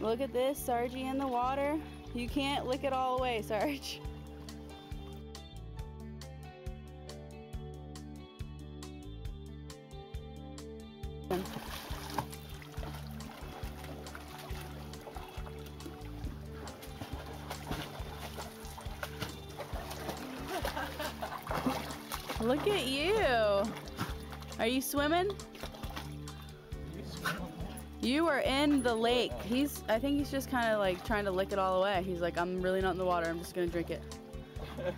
Look at this, Sargie in the water. You can't lick it all away, Sarge. Look at you. Are you swimming? You are in the lake. I think he's just kind of like trying to lick it all away. He's like, I'm really not in the water. I'm just going to drink it.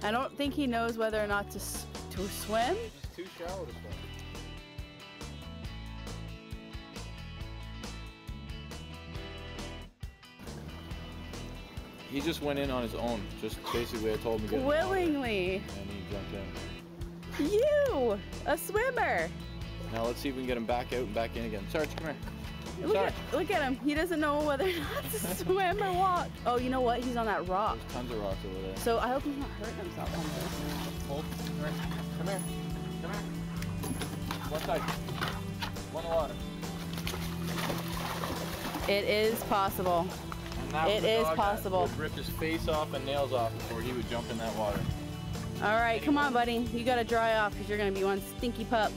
I don't think he knows whether or not to swim. It's too shallow to swim. He just went in on his own. Just basically I told him to get in. Willingly. And he jumped in. You, a swimmer. Now let's see if we can get him back out and back in again. Sarge, come here. Look at him. He doesn't know whether or not to swim or walk. Oh, you know what? He's on that rock. There's tons of rocks over there. So I hope he's not hurting himself on this. Hold. Come here. Come here. One side. One water. It is possible. It is possible. He ripped his face off and nails off before he would jump in that water. All right, anyway. Come on, buddy. You got to dry off because you're going to be one stinky pup.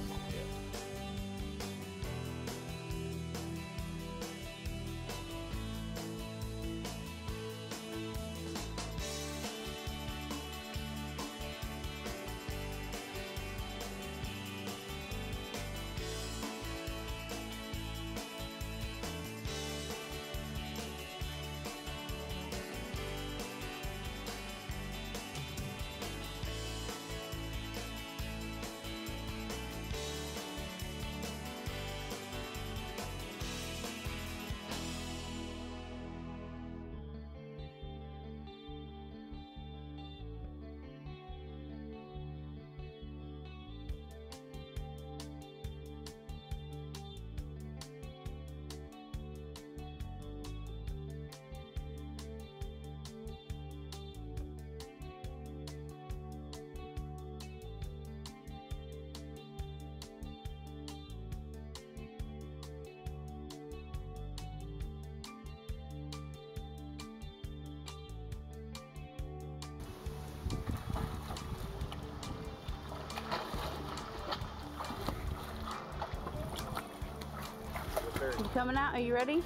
You coming out? Are you ready?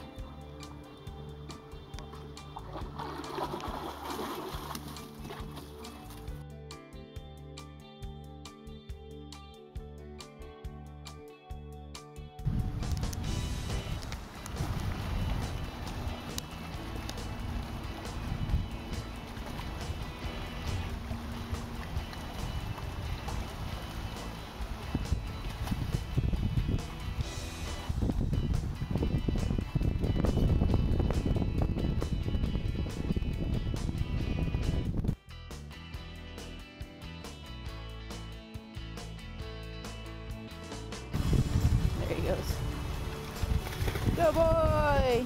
Good boy!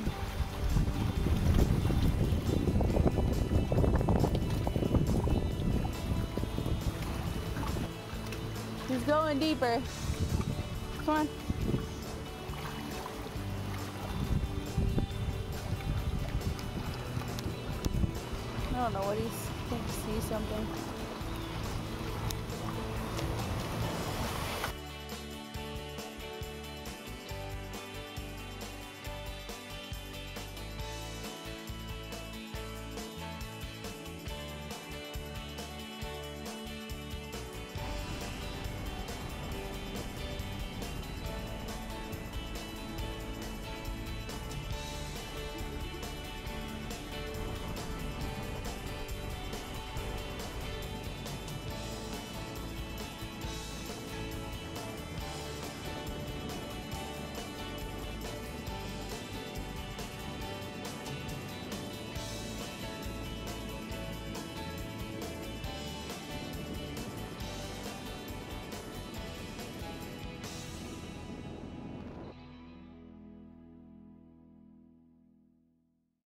He's going deeper. Come on. I don't know what he thinks. He sees something.